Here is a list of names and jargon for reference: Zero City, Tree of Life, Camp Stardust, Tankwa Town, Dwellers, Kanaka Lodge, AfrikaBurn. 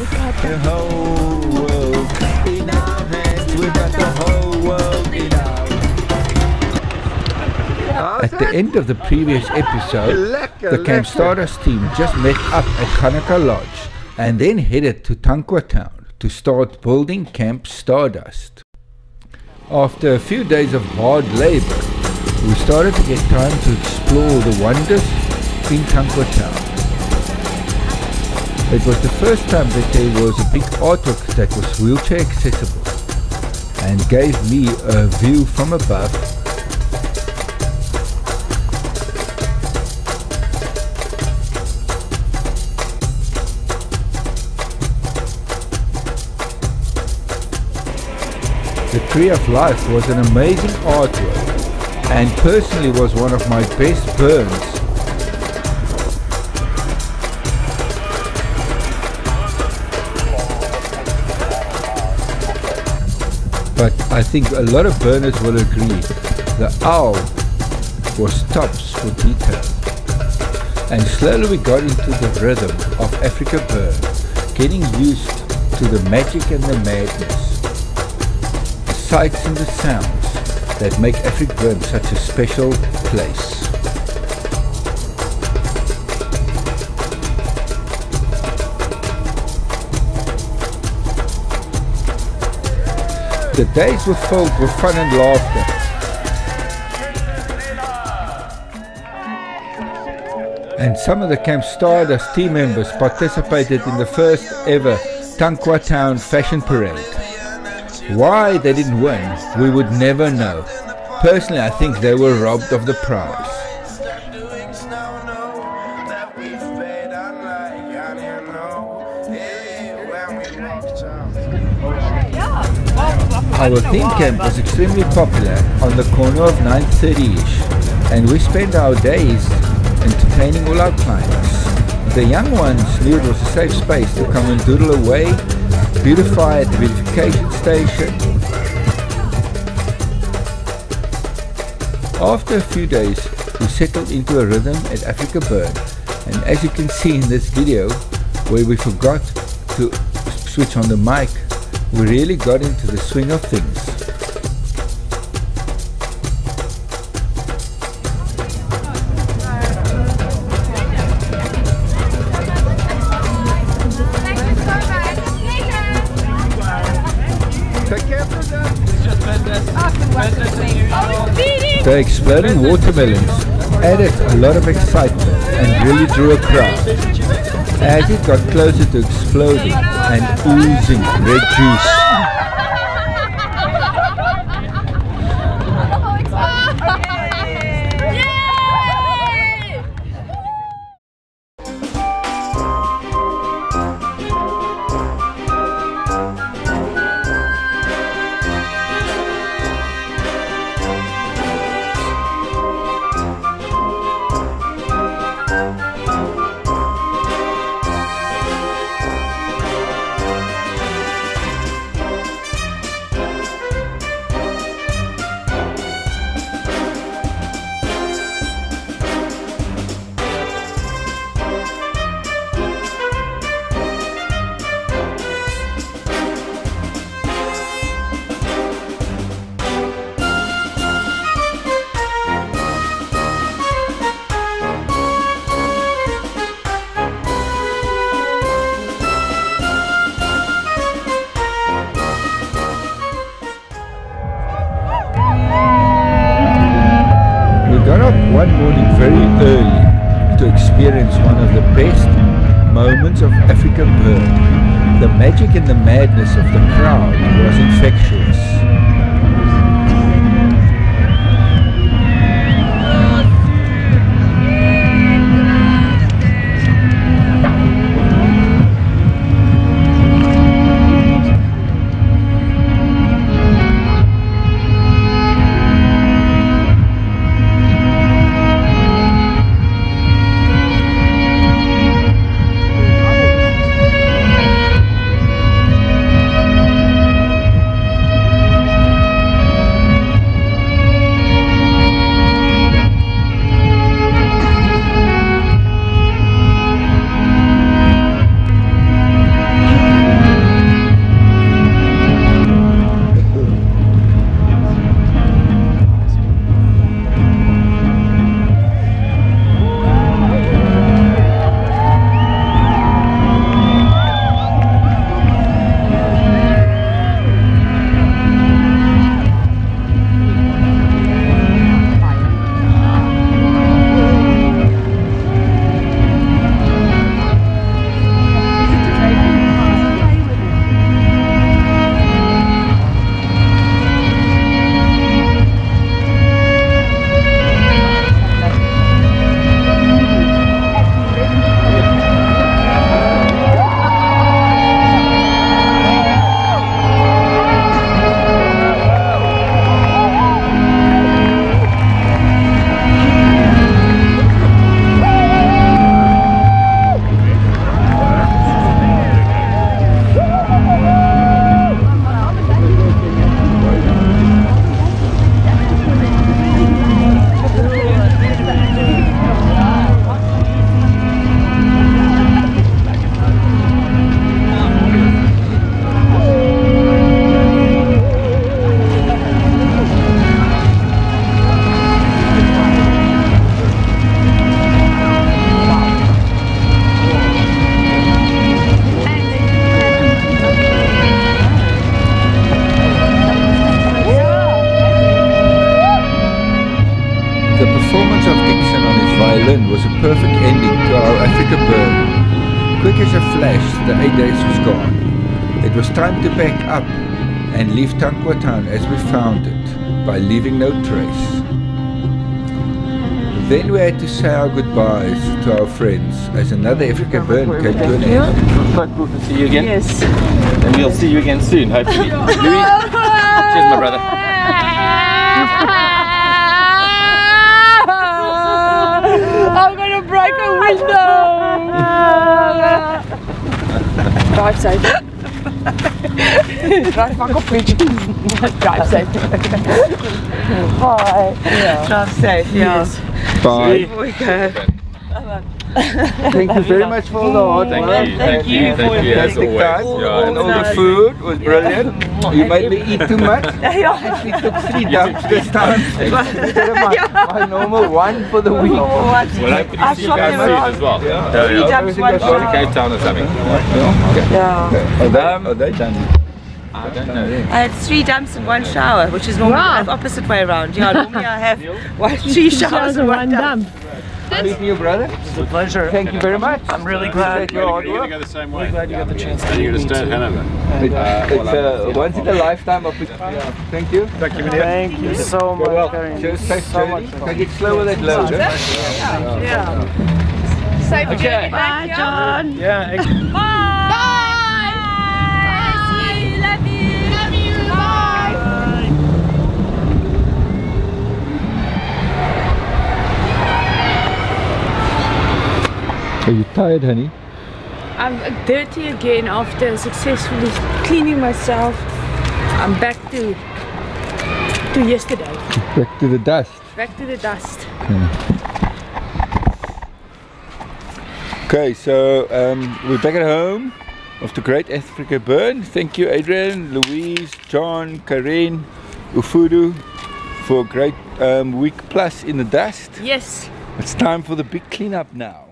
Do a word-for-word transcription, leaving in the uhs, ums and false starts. The whole world in our hands. We've got the whole world in our hands. At the end of the previous episode, the Camp Stardust team just met up at Kanaka Lodge and then headed to Tankwa Town to start building Camp Stardust. After a few days of hard labor, we started to get time to explore the wonders in Tankwa Town. It was the first time that there was a big artwork that was wheelchair accessible and gave me a view from above. The Tree of Life was an amazing artwork and personally was one of my best burns. But I think a lot of burners will agree, the owl was tops for detail. And slowly we got into the rhythm of AfrikaBurn, getting used to the magic and the madness, the sights and the sounds that make AfrikaBurn such a special place. The days were filled with fun and laughter. And some of the Camp Stardust team members participated in the first ever Tankwa Town Fashion Parade. Why they didn't win, we would never know. Personally, I think they were robbed of the prize. Our theme camp was extremely popular on the corner of nine thirty-ish, and we spent our days entertaining all our clients. The young ones knew it was a safe space to come and doodle away, beautify at the beautification station. After a few days, we settled into a rhythm at AfrikaBurn, and as you can see in this video, where we forgot to switch on the mic, we really got into the swing of things. The exploding watermelons added a lot of excitement and really drew a crowd. As it got closer to exploding and oozing red juice. One morning very early to experience one of the best moments of AfrikaBurn. The magic and the madness of the crowd was infectious. of action on his violin was a perfect ending to our AfrikaBurn. Quick as a flash, the eight days was gone. It was time to pack up and leave Tankwa Town as we found it, by leaving no trace. Then we had to say our goodbyes to our friends as another AfrikaBurn came to an end. It's so cool to see you again. Yes. And we'll see you again soon, hopefully. Louis, cheers my brother. I'm gonna break a window! Drive safe. Drive fuck off, please. Drive safe. Hi. Yeah. Drive safe, yeah. Yes. Bye. Before we go. Thank you very much for all the hard work. Thank you, thank you for your fantastic time. Yeah, and all the food was brilliant. You made me eat too much. I actually took three dumps this time instead of my, my normal one for the week. Oh, well, I, I shot them as well. Yeah. Yeah. Three dumps, one shot. Cape Town or something. Yeah. Okay. Yeah. Are they, are they done? I don't know. I had three dumps in one shower, which is normally wow. the opposite way around. Yeah, normally I have one, three showers and one dump. Meeting you, brother. It's a pleasure. Thank you very much. I'm really glad you're going to go the same way. I'm glad you got the chance to meet me too. It's a once in a lifetime opportunity. Thank you. Thank you so much. Cheers. Take it slow with that load. Yeah. Safe journey. Bye, John. Yeah. Bye. Bye. Love you. Love you. Bye. Are you tired, honey? I'm dirty again after successfully cleaning myself. I'm back to to yesterday. Back to the dust. Back to the dust. Yeah. Okay, so um, we're back at home of the great AfrikaBurn. Thank you, Adrian, Louise, John, Karen, Ufudu for a great um, week plus in the dust. Yes. It's time for the big cleanup now.